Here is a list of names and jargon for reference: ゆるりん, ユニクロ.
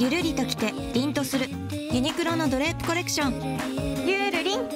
ゆるりと着て凛とするユニクロのドレープコレクション、ゆるりん。